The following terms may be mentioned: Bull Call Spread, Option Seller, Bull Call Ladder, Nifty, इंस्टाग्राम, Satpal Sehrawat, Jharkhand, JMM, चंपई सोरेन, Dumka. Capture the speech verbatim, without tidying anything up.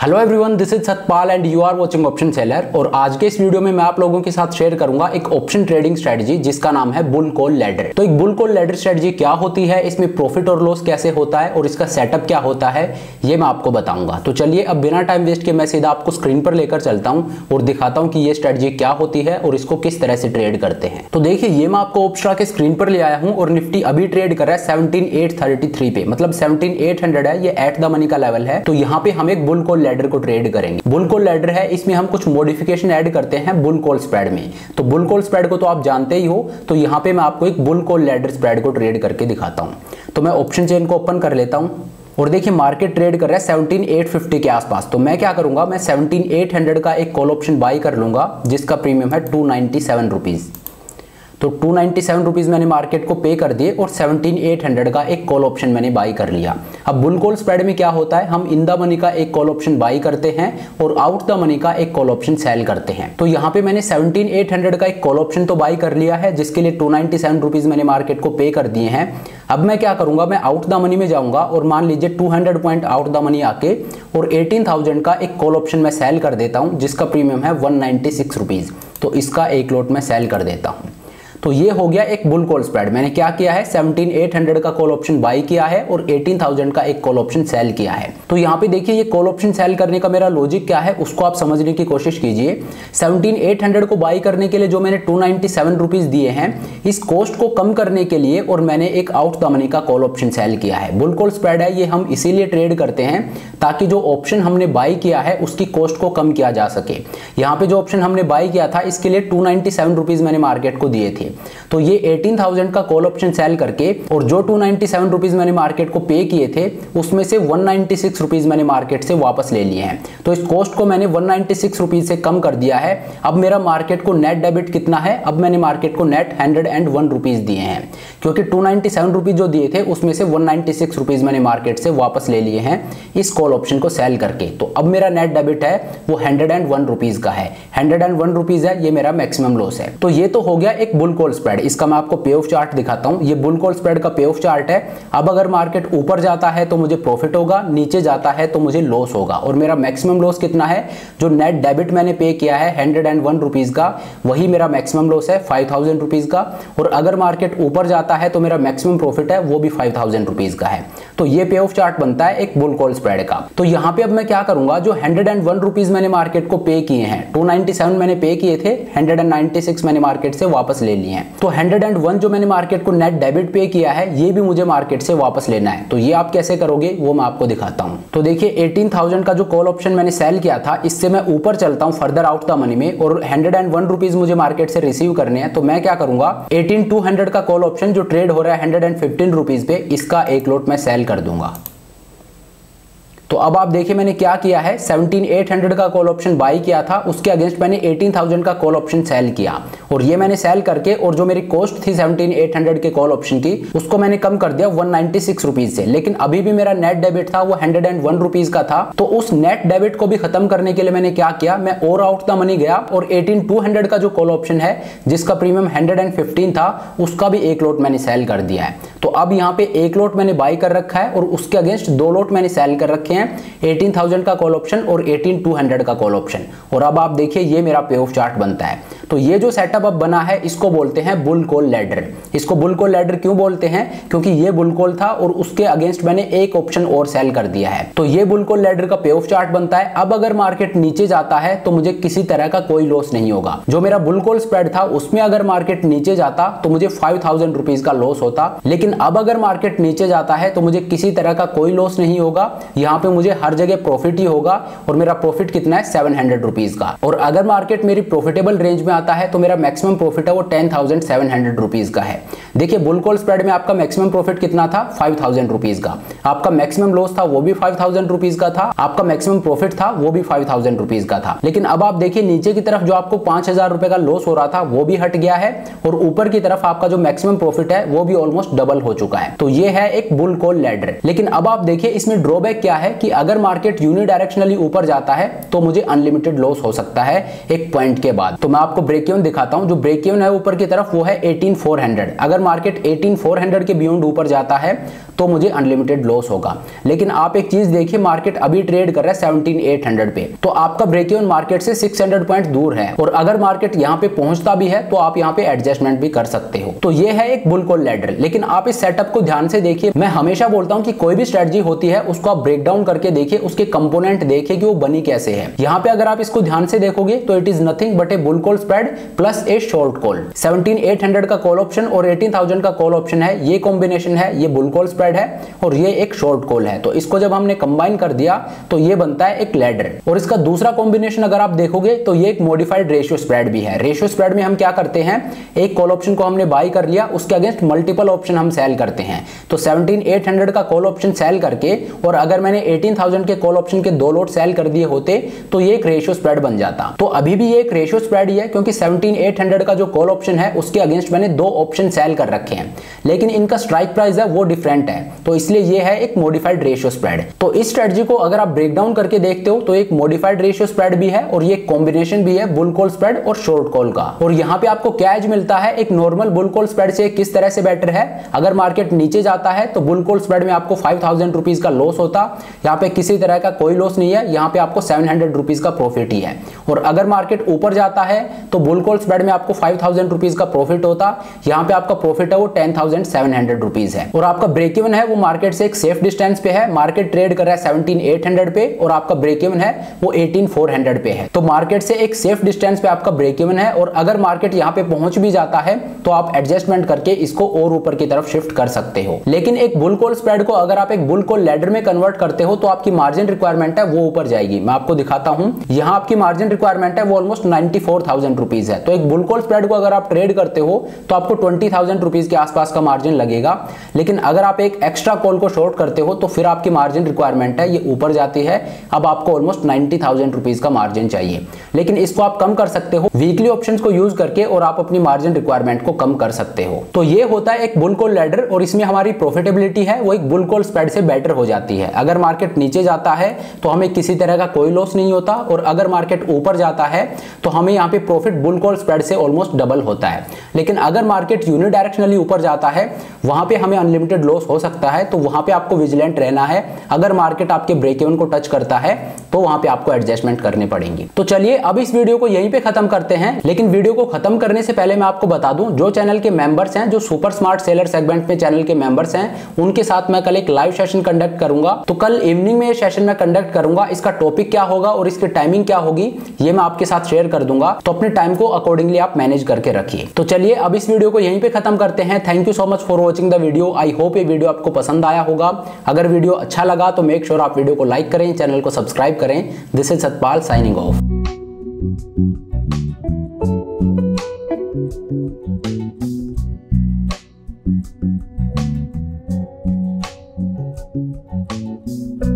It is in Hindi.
Hello everyone, this is Satpal and you are watching option seller. और आज के इस वीडियो में मैं आप लोगों के साथ शेयर करूंगा एक ऑप्शन ट्रेडिंग स्ट्रेटजी जिसका नाम है बुल कॉल लैडर। तो एक बुल कॉल लैडर स्ट्रेटजी क्या होती है, इसमें प्रॉफिट और लॉस कैसे होता है और इसका सेटअप क्या होता है, ये मैं आपको बताऊंगा। तो चलिए अब बिना टाइम वेस्ट के मैं सीधा आपको स्क्रीन पर लेकर चलता हूँ और दिखाता हूँ कि ये स्ट्रेटजी क्या होती है और इसको किस तरह से ट्रेड करते हैं। तो देखिए, ये मैं आपको ऑप्शन के स्क्रीन पर ले आया हूँ और निफ्टी अभी ट्रेड कर रहा है सेवनटीन एट थर्टी थ्री पे, मतलब सेवनटीन एट हंड्रेड है, ये एट द मनी का लेवल है। तो यहाँ पे हम एक बुल कॉल लैडर को ट्रेड करेंगे। बुल कॉल लैडर है, इसमें हम कुछ मॉडिफिकेशन ऐड करते हैं बुल कॉल स्प्रेड में। तो बुल कॉल स्प्रेड को तो आप जानते ही हो, तो यहाँ पे मैं आपको एक बुल कॉल लैडर स्प्रेड को ट्रेड करके दिखाता हूं। तो मैं ऑप्शन चेन को ओपन कर लेता हूं और देखिए मार्केट ट्रेड कर रहा है सेवनटीन एट फिफ्टी के आसपास। तो मैं क्या करूंगा, मैं सेवनटीन एट हंड्रेड का एक कॉल ऑप्शन बाई कर लूंगा जिसका प्रीमियम है टू नाइनटी सेवन रुपीज। तो टू नाइन्टी सेवन रुपीज़ मैंने मार्केट को पे कर दिए और सेवनटीन एट हंड्रेड का एक कॉल ऑप्शन मैंने बाई कर लिया। अब बुल कॉल स्प्रेड में क्या होता है, हम इन द मनी का एक कॉल ऑप्शन बाई करते हैं और आउट द मनी का एक कॉल ऑप्शन सेल करते हैं। तो यहाँ पे मैंने सेवनटीन एट हंड्रेड का एक कॉल ऑप्शन तो बाई कर लिया है जिसके लिए टू नाइन्टी सेवन रुपीज़ मैंने मार्केट को पे कर दिए हैं। अब मैं क्या करूंगा, मैं आउट द मनी में जाऊंगा और मान लीजिए two hundred point out the money आके और एटीन थाउजेंड का एक कॉल ऑप्शन मैं सेल कर देता हूं जिसका प्रीमियम है वन नाइन्टी सिक्स रुपीस। तो इसका एक लॉट मैं सेल कर देता हूं। तो ये हो गया एक बुल कॉल स्प्रेड। मैंने क्या किया है, सेवनटीन एट हंड्रेड का कॉल ऑप्शन बाई किया है और एटीन थाउजेंड का एक कॉल ऑप्शन सेल किया है। तो यहाँ पे देखिए, ये कॉल ऑप्शन सेल करने का मेरा लॉजिक क्या है उसको आप समझने की कोशिश कीजिए। सेवनटीन एट हंड्रेड को बाई करने के लिए जो मैंने टू नाइन्टी सेवन रुपीस दिए हैं, इस कॉस्ट को कम करने के लिए और मैंने एक आउट द मनी का कॉल ऑप्शन सेल किया है। बुल कॉल स्प्रेड है, ये हम इसीलिए ट्रेड करते हैं ताकि जो ऑप्शन हमने बाई किया है उसकी कॉस्ट को कम किया जा सके। यहाँ पे जो ऑप्शन हमने बाई किया था इसके लिए टू नाइन्टी सेवन रुपीस मैंने मार्केट को दिए थे। तो ये एटीन थाउजेंड का कॉल ऑप्शन सेल करके और जो टू नाइन्टी सेवन रुपीस मैंने मार्केट को पे किए थे उसमें से वन नाइन्टी सिक्स रुपीस मैंने मार्केट से वापस ले लिए हैं। तो इस कॉस्ट को मैंने वन नाइन्टी सिक्स रुपीस से कम कर दिया है। अब मेरा मार्केट को नेट डेबिट कितना है, अब मैंने मार्केट को net one hundred one rupees दिए हैं क्योंकि टू नाइन्टी सेवन रुपीस जो दिए थे उसमें से वन नाइन्टी सिक्स रुपीस मैंने मार्केट से वापस ले लिए हैं इस कॉल ऑप्शन को सेल करके। तो अब मेरा नेट डेबिट है वो वन हंड्रेड वन रुपीस का है, वन हंड्रेड वन रुपीस है, ये मेरा मैक्सिमम लॉस है। तो ये तो हो गया एक बुल कॉल स्प्रेड। इसका मैं आपको पे ऑफ चार्ट दिखाता हूं। ये बुल कॉल स्प्रेड का पे ऑफ चार्ट है। अब अगर मार्केट ऊपर जाता है तो मुझे प्रॉफिट होगा, नीचे जाता है तो मुझे लॉस होगा। और मेरा मैक्सिमम लॉस कितना है, जो नेट डेबिट मैंने पे किया है वन हंड्रेड वन रुपीस का, वही मेरा मैक्सिमम लॉस है फाइव थाउजेंड रुपीस का। और अगर मार्केट ऊपर जाता है तो मेरा मैक्सिमम प्रॉफिट है वो भी फाइव थाउजेंड रुपीस का है। तो ये पे ऑफ चार्ट बनता है एक बुल कॉल स्प्रेड का। तो यहाँ पे अब मैं क्या करूंगा, जो वन हंड्रेड वन रुपीस मैंने मार्केट को पे किए हैं, टू नाइन्टी सेवन मैंने पे किए थे, वन नाइन्टी सिक्स मैंने मार्केट से वापस ले लिए हैं। तो वन हंड्रेड वन जो मैंने मार्केट को नेट डेबिट पे किया है ये भी मुझे मार्केट से वापस लेना है। तो ये आप कैसे करोगे वो मैं आपको दिखाता हूं। तो देखिए, एटीन थाउजेंड का जो कॉल ऑप्शन मैंने सेल किया था इससे मैं ऊपर चलता हूं फर्दर आउट द मनी में और वन हंड्रेड वन रुपीस मुझे मार्केट से रिसीव करने हैं। तो मैं क्या करूंगा, एटीन टू हंड्रेड का कॉल ऑप्शन जो ट्रेड हो रहा है वन हंड्रेड फिफ्टीन रुपीस पे, इसका एक लॉट मैं सेल कर दूंगा। तो अब आप देखिए मैंने क्या किया है, सेवनटीन एट हंड्रेड का कॉल ऑप्शन बाई किया था, उसके अगेंस्ट मैंने एटीन थाउजेंड का कॉल ऑप्शन सेल किया और ये मैंने सेल करके और जो मेरी कॉस्ट थी सेवनटीन एट हंड्रेड के कॉल ऑप्शन की उसको मैंने कम कर दिया वन नाइन्टी सिक्स रुपीस से। लेकिन अभी भी मेरा नेट डेबिट था वो वन हंड्रेड वन रुपीस का था। तो उस नेट डेबिट को भी खत्म करने के लिए मैंने क्या किया, मैं और आउट द मनी गया और एटीन टू हंड्रेड का जो कॉल ऑप्शन है जिसका प्रीमियम वन हंड्रेड फिफ्टीन था उसका भी एक लॉट मैंने सेल कर दिया है। तो अब यहाँ पे एक लॉट मैंने बाई कर रखा है और उसके अगेंस्ट दो लॉट मैंने सेल कर रखे एटीन थाउजेंड का कॉल ऑप्शन और एटीन टू हंड्रेड का कॉल ऑप्शन। और अब आप देखिए ये मेरा पे ऑफ चार्ट बनता है। तो ये जो सेटअप अब बना है इसको बोलते हैं बुल कॉल लैडर। इसको बुल कॉल लैडर क्यों बोलते हैं, क्योंकि ये बुल कॉल था और उसके अगेंस्ट मैंने एक ऑप्शन और सेल कर दिया है। तो ये बुल कॉल लैडर का पे ऑफ चार्ट बनता है। अब अगर मार्केट नीचे जाता है तो मुझे किसी तरह का कोई लॉस नहीं होगा। जो मेरा बुल कॉल स्प्रेड था उसमें अगर मार्केट नीचे जाता तो मुझे फाइव थाउजेंड रुपीज का लॉस होता, लेकिन अब अगर मार्केट नीचे जाता है तो मुझे किसी तरह का कोई लॉस नहीं होगा। यहाँ पे मुझे हर जगह प्रॉफिट ही होगा और मेरा प्रॉफिट कितना है, सेवन हंड्रेड रुपीज का। और अगर मार्केट मेरी प्रॉफिटेबल रेंज में आता है तो मेरा मैक्सिमम प्रॉफिट है वो ten thousand seven hundred rupees का है। देखिए, बुल कॉल स्प्रेड में आपका मैक्सिमम प्रॉफिट कितना था, फाइव थाउजेंड रुपीज का। आपका मैक्सिमम लॉस था वो भी फाइव थाउजेंड रुपीज का था, आपका मैक्सिमम प्रॉफिट था वो भी फाइव थाउजेंड रुपीज का था। लेकिन अब आप देखिए, नीचे की तरफ जो आपको पांच हजार रुपए का लॉस हो रहा था वो भी हट गया है और ऊपर की तरफ आपका जो मैक्सिमम प्रॉफिट है वो भी ऑलमोस्ट डबल हो चुका है। तो ये है एक बुल कॉल लैडर। लेकिन अब आप देखिए, इसमें ड्रॉबैक क्या है कि अगर मार्केट यूनिडायरेक्शनली ऊपर जाता है तो मुझे अनलिमिटेड लॉस हो सकता है एक पॉइंट के बाद। तो मैं आपको ब्रेक इवन दिखाता हूं। जो ब्रेक इवन है ऊपर की तरफ वो है एटीन फोर हंड्रेड। अगर मार्केट एटीन फोर हंड्रेड के बियॉन्ड ऊपर जाता है तो मुझे अनलिमिटेड लॉस होगा। लेकिन आप एक चीज देखिए, मार्केट अभी ट्रेड कर रहा है सत्रह हज़ार आठ सौ पे, तो आपका ब्रेक इवन मार्केट से छह सौ पॉइंट दूर है और अगर मार्केट यहाँ पे पहुंचता भी है तो आप यहाँ पे एडजस्टमेंट भी कर सकते हो। तो ये है एक बुल कॉल लैडर। लेकिन आप इस सेटअप को ध्यान से देखिए, मैं हमेशा बोलता हूँ कि कोई भी स्ट्रेटजी होती है उसको आप ब्रेक डाउन करके देखिए, उसके कंपोनेंट देखिए कि वो बनी कैसे है। यहाँ पे अगर आप इसको ध्यान से देखोगे तो it is nothing but a bull call spread plus a short call. सत्रह हज़ार आठ सौ का कॉल ऑप्शन और अठारह हज़ार का कॉल ऑप्शन है, ये कॉम्बिनेशन है, ये बुल कॉल स्प्रेड है और ये एक शॉर्ट कॉल है। तो इसको जब हमने कंबाइन कर दिया तो ये बनता है एक लैडर। और इसका दूसरा कॉम्बिनेशन अगर आप देखोगे तो ये एक मॉडिफाइड रेशियो स्प्रेड भी है। रेशियो स्प्रेड में हम क्या करते हैं, एक कॉल ऑप्शन को हमने बाय कर लिया, उसके अगेंस्ट मल्टीपल ऑप्शन हम सेल करते हैं। तो सत्रह हज़ार आठ सौ का कॉल ऑप्शन सेल करके और अगर मैंने अठारह हज़ार के कॉल ऑप्शन के दो लॉट सेल कर दिए होते तो ये एक रेशियो स्प्रेड बन जाता। तो अभी भी ये एक रेशियो स्प्रेड ही है क्योंकि सत्रह हज़ार आठ सौ का जो कॉल ऑप्शन है उसके अगेंस्ट मैंने दो ऑप्शन सेल कर रखे हैं, लेकिन इनका स्ट्राइक प्राइस है वो डिफरेंट है, तो इसलिए ये है एक मॉडिफाइड रेशियो स्प्रेड। तो इस स्ट्रेटजी को अगर आप ब्रेक डाउन करके देखते हो तो एक मॉडिफाइड रेशियो स्प्रेड भी है और ये कॉम्बिनेशन भी है बुल कॉल स्प्रेड और शॉर्ट कॉल का। और यहाँ पे आपको कैच मिलता है एक नॉर्मल बुल कॉल स्प्रेड से किस तरह से बेटर है। अगर मार्केट नीचे जाता है तो बुल कॉल स्प्रेड में आपको फाइव थाउजेंड रुपीज का लॉस होता, यहाँ पे किसी तरह का कोई लॉस नहीं है, यहाँ पे आपको सेवन हंड्रेड रुपीज का प्रॉफिट ही है। और अगर मार्केट ऊपर जाता है तो बुल कॉल स्प्रेड में आपको फाइव थाउजेंड रुपीज का प्रॉफिट होता, यहाँ पे आपका प्रॉफिट है वो ten thousand seven hundred rupees है। और आपका ब्रेक इवन है वो मार्केट से एक सेफ डिस्टेंस पे है, मार्केट ट्रेड कर रहा है सेवनटीन एट हंड्रेड पे और आपका ब्रेक इवन है वो एटीन फोर हंड्रेड पे है। तो मार्केट से एक सेफ डिस्टेंस पे आपका ब्रेक इवन है और अगर मार्केट यहाँ पे पहुंच भी जाता है तो आप एडजस्टमेंट करके इसको और ऊपर की तरफ शिफ्ट कर सकते हो। लेकिन एक बुल कॉल स्प्रेड को अगर आप एक बुल कॉल लैडर में कन्वर्ट करते हो तो आपकी मार्जिन रिक्वायरमेंट है वो ऊपर जाएगी। मैं आपको दिखाता हूँ, यहाँ आपकी मार्जिन रिक्वायरमेंट है वो almost ninety four thousand rupees है। तो एक बुल कॉल स्प्रेड को अगर आप ट्रेड करते हो तो आपको ट्वेंटी थाउजेंड रुपीज के आसपास का मार्जिन लगेगा। लेकिन अगर आप एक एक्स्ट्रा कॉल को शॉर्ट करते हो तो फिर आपकी मार्जिन रिक्वायरमेंट है ये ऊपर जाती है, अब आपको ऑलमोस्ट नाइनटी थाउजेंड रुपीज का मार्जिन चाहिए। लेकिन इसको आप कम कर सकते हो वीकली ऑप्शंस को यूज करके और आप अपनी मार्जिन रिक्वायरमेंट को कम कर सकते हो। तो ये होता है एक बुल कॉल लैडर और इसमें हमारी प्रॉफिटेबिलिटी है वो एक बुल कॉल स्प्रेड से बेटर हो जाती है। अगर मार्केट नीचे जाता है तो हमें किसी तरह का कोई लॉस नहीं होता और अगर मार्केट ऊपर जाता है तो हमें यहाँ पे प्रॉफिट बुल कॉल स्प्रेड से ऑलमोस्ट डबल होता है। लेकिन अगर मार्केट यूनिडायरेक्शनली ऊपर जाता है वहां पे हमें अनलिमिटेड लॉस हो सकता है, तो वहां पे आपको विजिलेंट रहना है। अगर मार्केट आपके ब्रेक इवन को टच करता है तो वहां पे आपको एडजस्टमेंट करने पड़ेंगे। तो चलिए अब इस वीडियो को यहीं पे खत्म करते हैं। लेकिन वीडियो को खत्म करने से पहले मैं आपको बता दूं, जो चैनल के मेंबर्स हैं, जो सुपर स्मार्ट सेलर सेगमेंट में चैनल के मेंबर्स हैं, उनके साथ मैं कल एक लाइव सेशन कंडक्ट करूंगा। तो कल इवनिंग में ये सेशन मैं कंडक्ट करूंगा। इसका टॉपिक क्या होगा और इसकी टाइमिंग क्या होगी ये मैं आपके साथ शेयर कर दूंगा, तो अपने टाइम को अकॉर्डिंगली आप मैनेज करके रखिए। तो चलिए अब इस वीडियो को यहीं पे खत्म करते हैं। Thank you so much for watching the video. I hope ये वीडियो आपको पसंद आया होगा। अगर वीडियो अच्छा लगा तो मेक श्योर आप वीडियो को लाइक करें, चैनल को सब्सक्राइब करें। This is Satpal signing of.